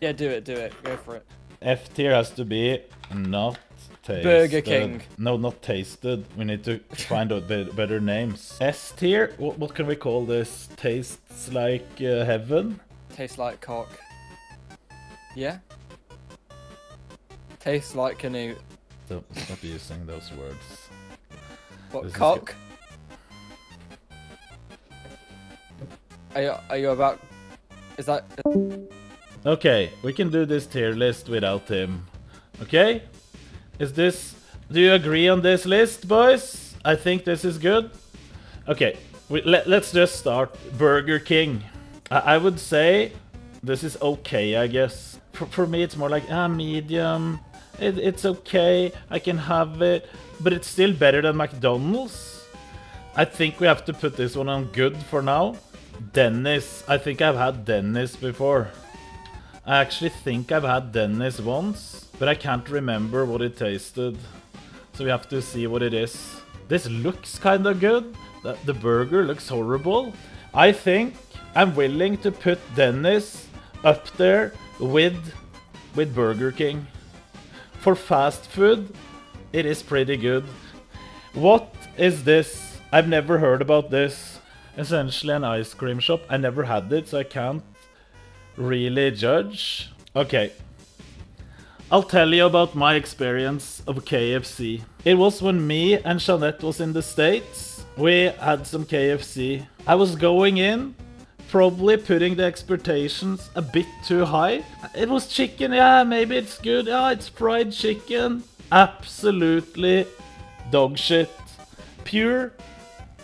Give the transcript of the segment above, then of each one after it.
Yeah, do it. Go for it. F tier has to be not tasted. Burger King. No, not tasted. We need to find out better names. S tier? What can we call this? Tastes like heaven? Tastes like cock. Yeah? Tastes like Knut. Stop using those words. What, this cock? Are you about... Is that... Okay, we can do this tier list without him. Okay? Is this... Do you agree on this list, boys? I think this is good. Okay, let's just start. Burger King. I would say this is okay, I guess. For me, it's more like, medium. It's okay, I can have it. But it's still better than McDonald's. I think we have to put this one on good for now. Denny's. I think I've had Denny's before. I actually think I've had Denny's once, but I can't remember what it tasted. So we have to see what it is. This looks kind of good. The burger looks horrible. I think I'm willing to put Denny's up there with Burger King. For fast food, it is pretty good. What is this? I've never heard about this. Essentially an ice cream shop. I never had it, so I can't really judge. Okay. I'll tell you about my experience of KFC. It was when me and Jeanette was in the States. We had some KFC. I was going in, probably putting the expectations a bit too high. It was chicken. Yeah, maybe it's good. Yeah, it's fried chicken. Absolutely dog shit. Pure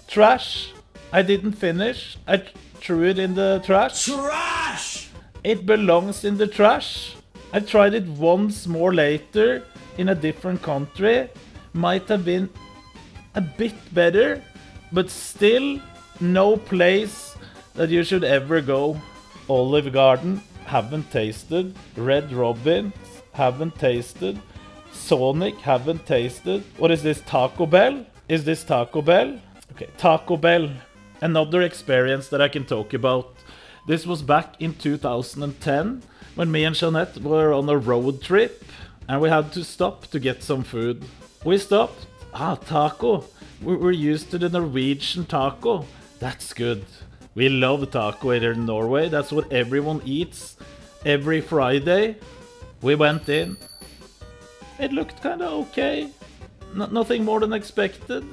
trash. I didn't finish. I threw it in the trash. Trash! It belongs in the trash. I tried it once more later in a different country. Might have been a bit better, but still no place that you should ever go. Olive Garden, haven't tasted. Red Robin, haven't tasted. Sonic, haven't tasted. What is this? Taco Bell? Is this Taco Bell? Okay, Taco Bell. Another experience that I can talk about. This was back in 2010 when me and Jeanette were on a road trip and we had to stop to get some food. We stopped. Taco. We're used to the Norwegian taco. That's good. We love taco here in Norway. That's what everyone eats every Friday. We went in. It looked kind of okay. Nothing more than expected.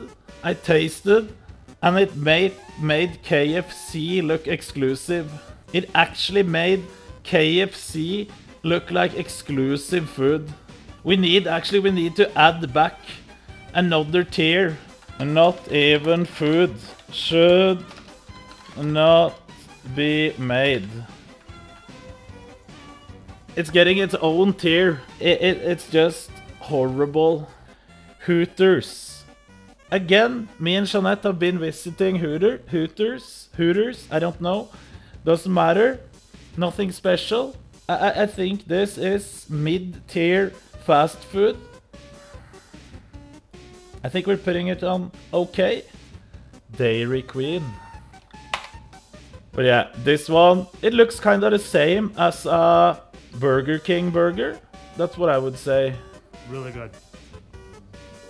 I tasted. And it made KFC look exclusive. It actually made KFC look like exclusive food. We need to add back another tier. Not even food should not be made. It's getting its own tier. It's just horrible. Hooters. Again, me and Jeanette have been visiting Hooters, I don't know. Doesn't matter. Nothing special. I think this is mid-tier fast food. I think we're putting it on okay. Dairy Queen. But yeah, this one, it looks kind of the same as a Burger King burger. That's what I would say. Really good.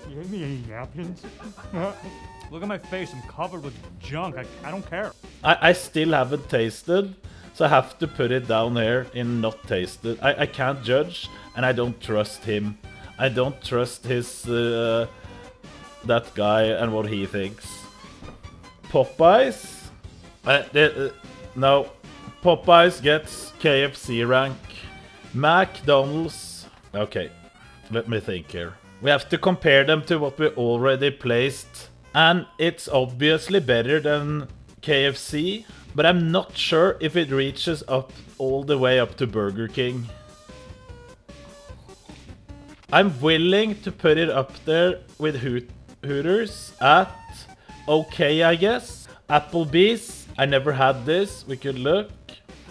You give me any napkins? Look at my face, I'm covered with junk. I don't care. I still haven't tasted, so I have to put it down here in not tasted. I can't judge, and I don't trust him. I don't trust his... that guy and what he thinks. Popeyes? No. Popeyes gets KFC rank. McDonald's. Okay, let me think here. We have to compare them to what we already placed. And it's obviously better than KFC. But I'm not sure if it reaches up all the way up to Burger King. I'm willing to put it up there with Hooters at okay, I guess. Applebee's. I never had this. We could look.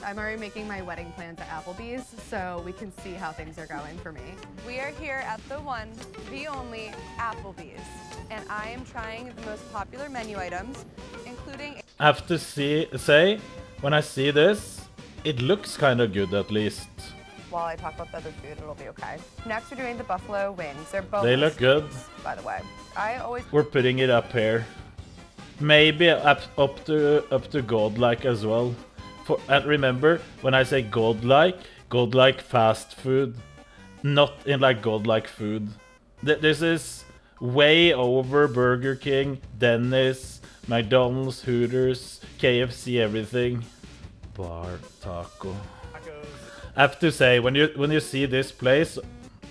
I'm already making my wedding plans at Applebee's, so we can see how things are going for me. We are here at the one, the only Applebee's, and I am trying the most popular menu items, including... I have to say, when I see this, it looks kind of good at least. while I talk about the other food, it'll be okay. Next, we're doing the buffalo wings. They're both. They look good. By the way, we're putting it up here. Maybe up to godlike as well. For and remember, when I say godlike, godlike fast food, not in like godlike food. This is way over Burger King, Denny's, McDonald's, Hooters, KFC, everything. Bar taco. I have to say, when you see this place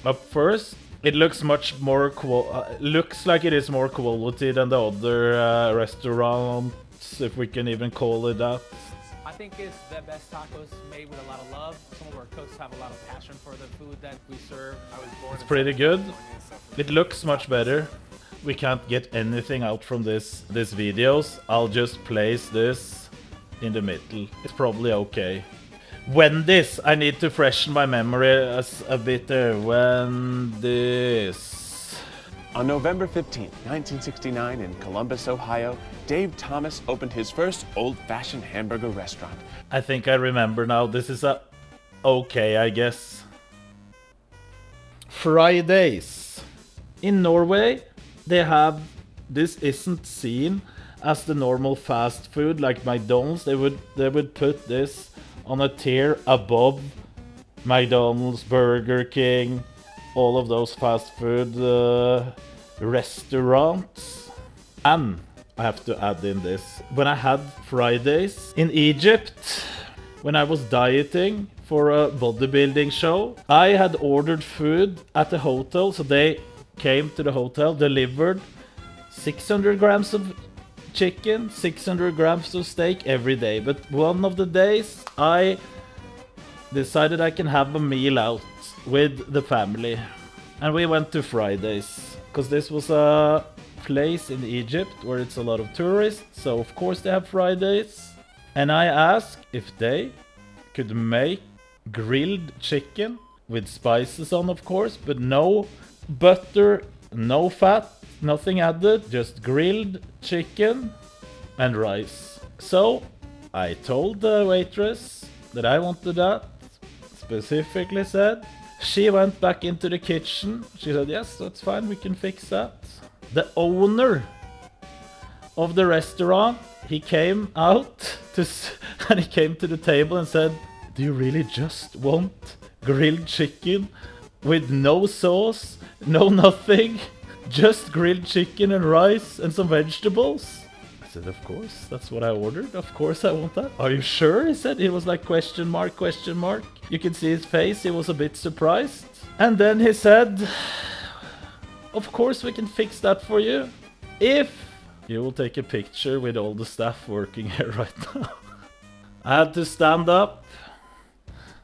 up first, it looks much more looks like it is more quality than the other restaurants, if we can even call it that. I think it's the best tacos made with a lot of love. Some of our cooks have a lot of passion for the food that we serve. I was born. It's pretty good. It looks much better. We can't get anything out from this videos. I'll just place this in the middle. It's probably okay. Wendy's, I need to freshen my memory a bit there. Wendy's. On November 15th, 1969 in Columbus, Ohio, Dave Thomas opened his first old-fashioned hamburger restaurant. I think I remember now. This is a okay, I guess. Fridays. In Norway, they have this isn't seen as the normal fast food like McDonald's. They would put this on a tier above McDonald's, Burger King, all of those fast food restaurants. And I have to add in this, when I had Fridays in Egypt, when I was dieting for a bodybuilding show, I had ordered food at the hotel, so they came to the hotel, delivered 600 grams of chicken, 600 grams of steak every day, but one of the days I decided I can have a meal out with the family, and we went to Fridays because this was a place in Egypt where it's a lot of tourists, so of course they have Fridays. And I asked if they could make grilled chicken with spices on, of course, but no butter, no fat, nothing added, just grilled chicken and rice. So I told the waitress that I wanted that, specifically said. She went back into the kitchen. She said, yes, that's fine, we can fix that. The owner of the restaurant, he came out and he came to the table and said, do you really just want grilled chicken with no sauce, no nothing? Just grilled chicken and rice and some vegetables? I said, of course, that's what I ordered. Of course I want that. Are you sure? He said. He was like, question mark, question mark. You can see his face. He was a bit surprised. And then he said, of course we can fix that for you, if you will take a picture with all the staff working here right now. I had to stand up.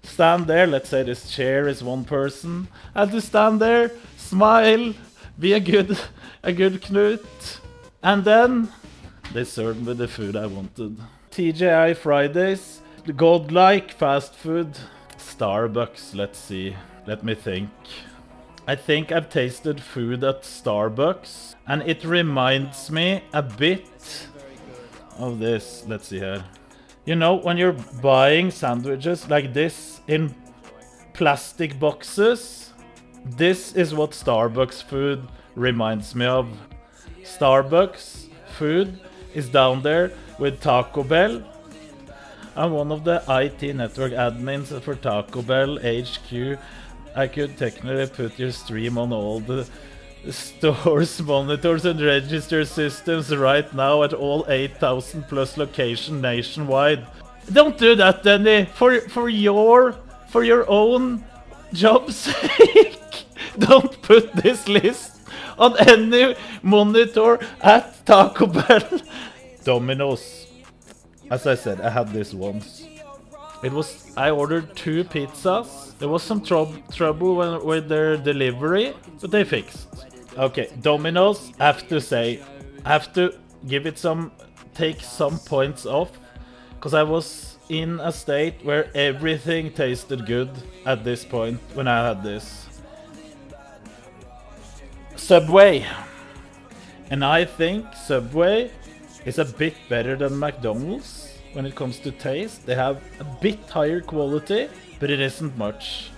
Stand there. Let's say this chair is one person. I had to stand there, smile. Be a good Knut. And then they served me the food I wanted. TGI Fridays, the godlike fast food. Starbucks, let's see. Let me think. I think I've tasted food at Starbucks, and it reminds me a bit of this. Let's see here. You know, when you're buying sandwiches like this in plastic boxes, this is what Starbucks food reminds me of. Starbucks food is down there with Taco Bell. I'm one of the IT network admins for Taco Bell HQ. I could technically put your stream on all the stores, monitors and register systems right now at all 8,000 plus locations nationwide. Don't do that, Denny, for your own job's sake. Don't put this list on any monitor at Taco Bell. Domino's. As I said, I had this once. It was, I ordered 2 pizzas. There was some trouble with their delivery, but they fixed. Okay, Domino's, I have to say, I have to give it take some points off, because I was in a state where everything tasted good at this point when I had this. Subway, and I think Subway is a bit better than McDonald's when it comes to taste. They have a bit higher quality, but it isn't much.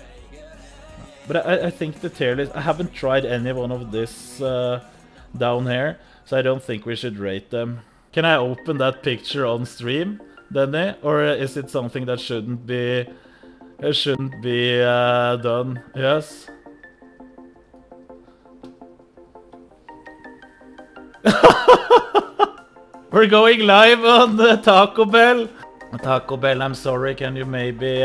But I think the tier list, I haven't tried any one of this down here, so I don't think we should rate them. Can I open that picture on stream, Denny? Or is it something that shouldn't be done? Yes? We're going live on the Taco Bell. Taco Bell, I'm sorry, can you maybe...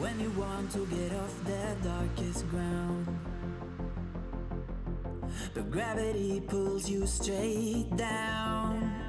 When you want to get off the darkest ground, the gravity pulls you straight down.